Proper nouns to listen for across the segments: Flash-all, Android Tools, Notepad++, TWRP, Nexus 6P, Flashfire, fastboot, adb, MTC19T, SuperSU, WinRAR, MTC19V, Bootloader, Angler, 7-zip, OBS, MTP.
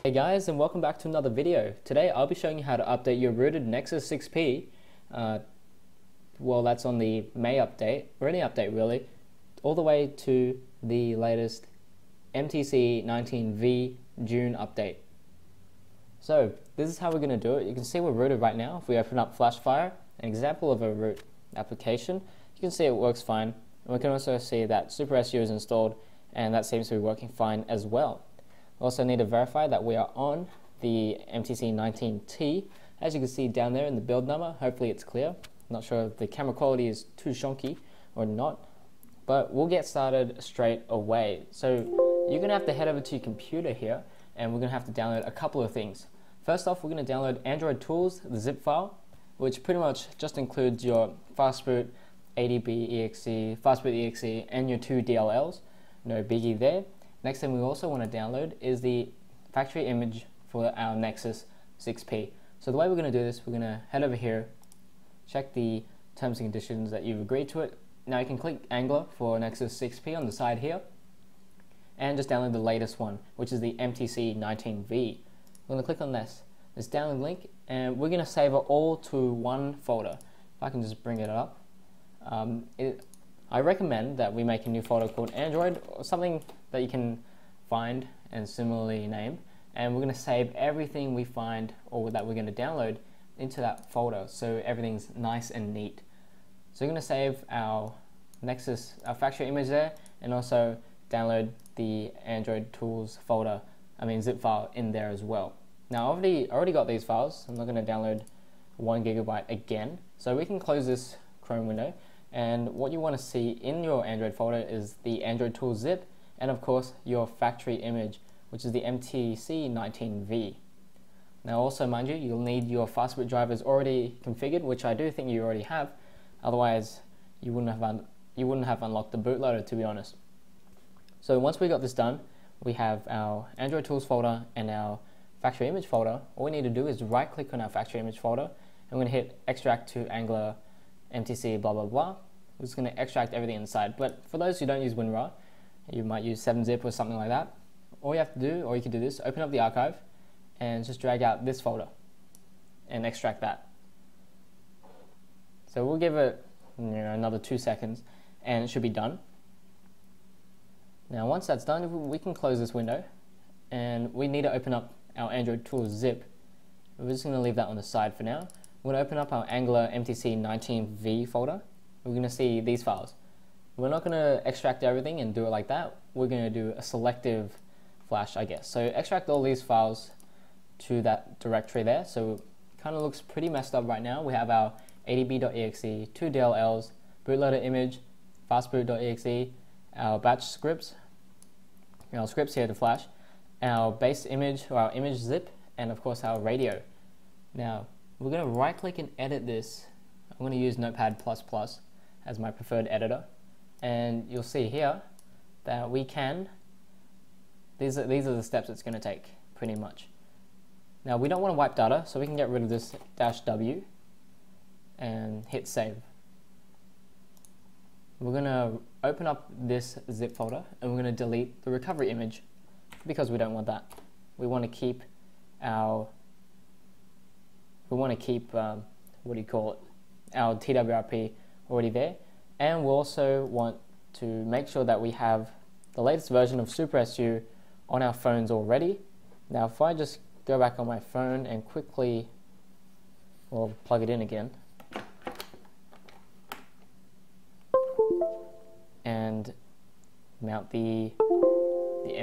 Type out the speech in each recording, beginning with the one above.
Hey guys, and welcome back to another video. Today I'll be showing you how to update your rooted Nexus 6P. Well, that's on the May update, or any update really, all the way to the latest MTC19V June update. So this is how we're going to do it. You can see we're rooted right now. If we open up Flashfire, an example of a root application, you can see it works fine. And we can also see that SuperSU is installed, and that seems to be working fine as well. We also need to verify that we are on the MTC19T. As you can see down there in the build number, hopefully it's clear. Not sure if the camera quality is too shonky or not, but we'll get started straight away. So you're going to have to head over to your computer here, and we're going to have to download a couple of things. First off, we're going to download Android Tools, the zip file, which pretty much just includes your fastboot, adb, exe, fastboot exe, and your two DLLs. No biggie there. Next thing we also want to download is the factory image for our Nexus 6P. So the way we're going to do this, we're going to head over here, check the terms and conditions that you've agreed to it. Now you can click Angler for Nexus 6P on the side here, and just download the latest one, which is the MTC19V. We're going to click on this download link, and we're going to save it all to one folder. If I can just bring it up. I recommend that we make a new folder called Android, or something that you can find and similarly name, and we're going to save everything we find or that we're going to download into that folder, so everything's nice and neat. So we're going to save our Nexus, our factory image there, and also download the Android Tools zip file in there as well. Now I've already got these files, I'm not going to download 1 GB again, so we can close this Chrome window, and what you want to see in your Android folder is the Android Tools zip, and of course your factory image, which is the MTC19V. Now also, mind you, you'll need your fastboot drivers already configured, which I do think you already have, otherwise you wouldn't have unlocked the bootloader, to be honest. So once we got this done, we have our Android Tools folder and our factory image folder. All we need to do is right click on our factory image folder, and we're going to hit extract to Angler MTC blah blah blah. We're just going to extract everything inside, but for those who don't use WinRAR, you might use 7-zip or something like that. All you have to do, or you can do this, open up the archive and just drag out this folder and extract that. So we'll give it another 2 seconds, and it should be done. Now once that's done, we can close this window, and we need to open up our Android Tools zip. We're just going to leave that on the side for now. We're going to open up our Angler MTC19V folder. We're going to see these files. We're not going to extract everything and do it like that. We're going to do a selective flash, I guess. So extract all these files to that directory there. So it kind of looks pretty messed up right now. We have our adb.exe, two DLLs, bootloader image, fastboot.exe, our batch scripts, our scripts here to flash, our base image or our image zip, and of course our radio. Now we're going to right click and edit this. I'm going to use Notepad++ as my preferred editor. And you'll see here that we can, these are the steps it's going to take pretty much. Now we don't want to wipe data, so we can get rid of this -w and hit save. We're going to open up this zip folder, and we're going to delete the recovery image because we don't want that. We want to keep our, our TWRP already there. And we'll also want to make sure that we have the latest version of SuperSU on our phones already. Now if I just go back on my phone and quickly, well, plug it in again, and mount the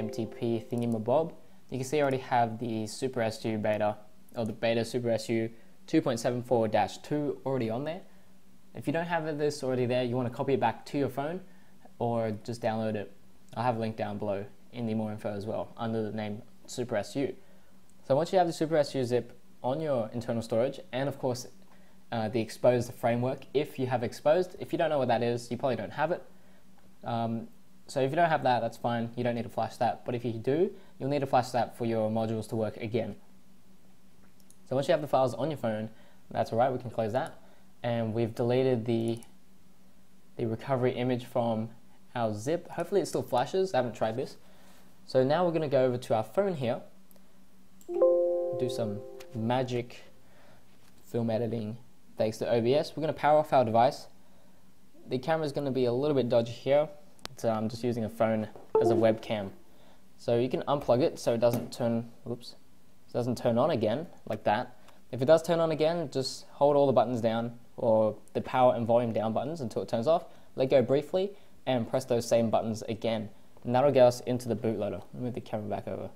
MTP thingamabob, you can see I already have the SuperSU beta, or the beta SuperSU 2.74-2 already on there. If you don't have this already there, you want to copy it back to your phone or just download it. I'll have a link down below in the more info as well under the name SuperSU. So once you have the SuperSU zip on your internal storage, and of course the exposed framework, if you have exposed, if you don't know what that is, you probably don't have it. So if you don't have that, that's fine. You don't need to flash that. But if you do, you'll need to flash that for your modules to work again. So once you have the files on your phone, that's all right. We can close that. And we've deleted the the recovery image from our zip. Hopefully it still flashes, I haven't tried this. So now we're going to go over to our phone here, do some magic film editing thanks to OBS. We're going to power off our device. The camera is going to be a little bit dodgy here, so I'm just using a phone as a webcam. So you can unplug it so it doesn't turn, oops, it doesn't turn on again like that. If it does turn on again, just hold all the buttons down, or the power and volume down buttons, until it turns off, let go briefly, and press those same buttons again. And that'll get us into the bootloader. Move the camera back over.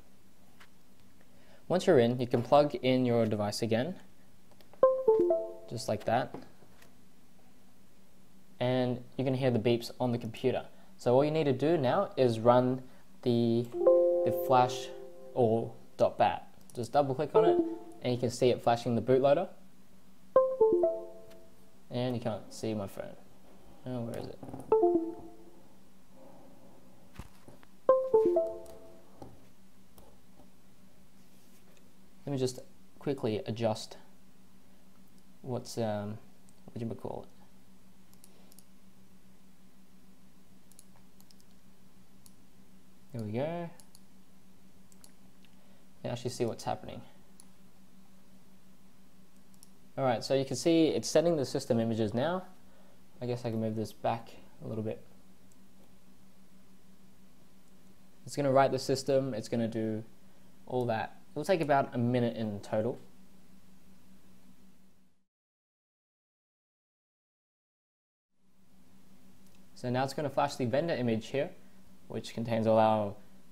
Once you're in, you can plug in your device again, just like that. And you can hear the beeps on the computer. So all you need to do now is run the flash all.bat. Just double click on it, and you can see it flashing the bootloader. And you can't see my phone. Oh, where is it? Let me just quickly adjust what's, what do you call it? There we go. You can actually see what's happening. Alright, so you can see it's sending the system images now. I guess I can move this back a little bit. It's going to write the system, it's going to do all that. It'll take about a minute in total. So now it's going to flash the vendor image here, which contains all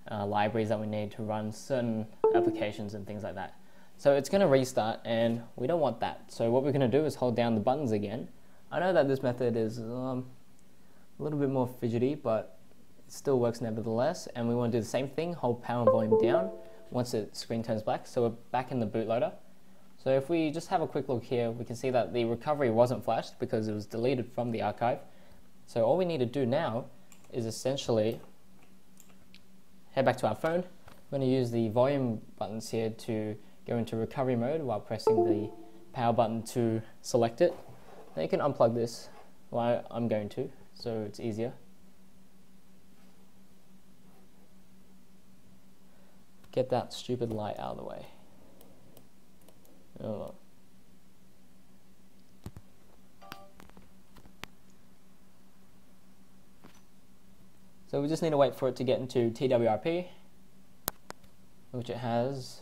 our libraries that we need to run certain applications and things like that. So it's going to restart, and we don't want that. So what we're going to do is hold down the buttons again. I know that this method is a little bit more fidgety, but it still works nevertheless. And we want to do the same thing, hold power and volume down once the screen turns black. So we're back in the bootloader. So if we just have a quick look here, we can see that the recovery wasn't flashed because it was deleted from the archive. So all we need to do now is essentially head back to our phone. I'm going to use the volume buttons here to go into recovery mode while pressing the power button to select it. Now you can unplug this, well, I'm going to, so it's easier. Get that stupid light out of the way. Oh. So we just need to wait for it to get into TWRP, which it has.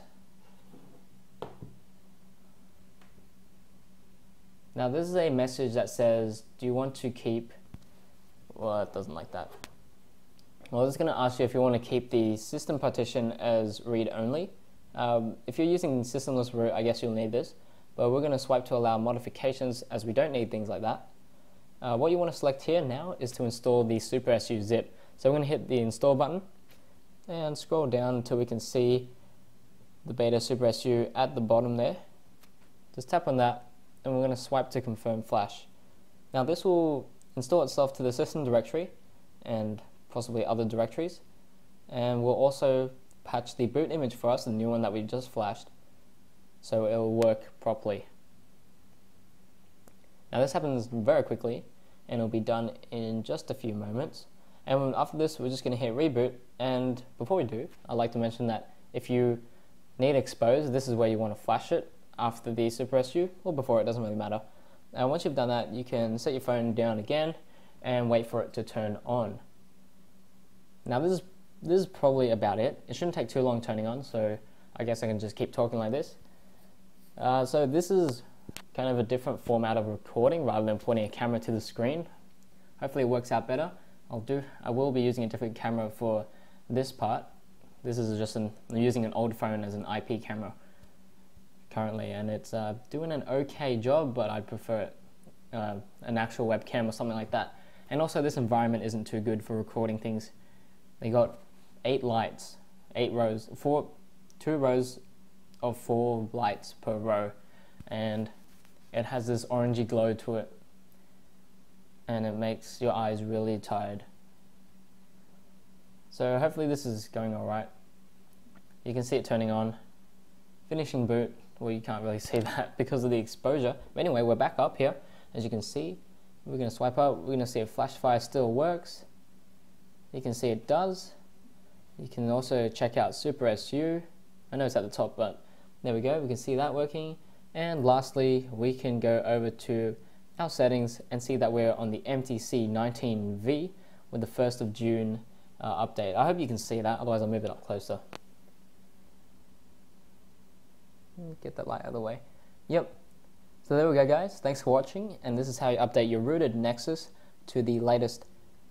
Now this is a message that says, do you want to keep, well it doesn't like that. Well it's going to ask you if you want to keep the system partition as read-only. If you're using systemless root, I guess you'll need this, but we're going to swipe to allow modifications as we don't need things like that. What you want to select here now is to install the SuperSU zip. So we're going to hit the install button and scroll down until we can see the beta SuperSU at the bottom there. Just tap on that and we're going to swipe to confirm flash. Now this will install itself to the system directory and possibly other directories, and we'll also patch the boot image for us, the new one that we just flashed, so it'll work properly. Now this happens very quickly and it'll be done in just a few moments. And after this, we're just going to hit reboot. And before we do, I'd like to mention that if you need expose, this is where you want to flash it after the SuperSU, or before, it doesn't really matter. And once you've done that, you can set your phone down again and wait for it to turn on. Now this is probably about it. It shouldn't take too long turning on, so I guess I can just keep talking like this. So this is kind of a different format of recording rather than pointing a camera to the screen. Hopefully it works out better. I will be using a different camera for this part. This is just using an old phone as an IP camera currently, and it's doing an okay job, but I'd prefer it, an actual webcam or something like that. And also this environment isn't too good for recording things. They got 8 lights, 8 rows, 2 rows of 4 lights per row, and it has this orangey glow to it, and it makes your eyes really tired. So hopefully this is going alright. You can see it turning on, finishing boot. Well, you can't really see that because of the exposure. But anyway, we're back up here, as you can see, We're going to swipe up. We're going to see if Flashfire still works. You can see it does. You can also check out SuperSU. I know it's at the top, but there we go. We can see that working. And lastly, we can go over to our settings and see that we're on the MTC19V with the 1st of June update. I hope you can see that, otherwise I'll move it up closer. Get that light out of the way. Yep. So there we go, guys. Thanks for watching, and this is how you update your rooted Nexus to the latest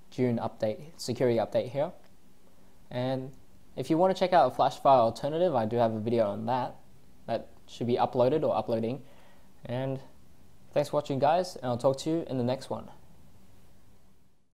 June update, security update here. And if you want to check out a Flashfire alternative, I do have a video on that. That should be uploaded or uploading. And thanks for watching, guys, and I'll talk to you in the next one.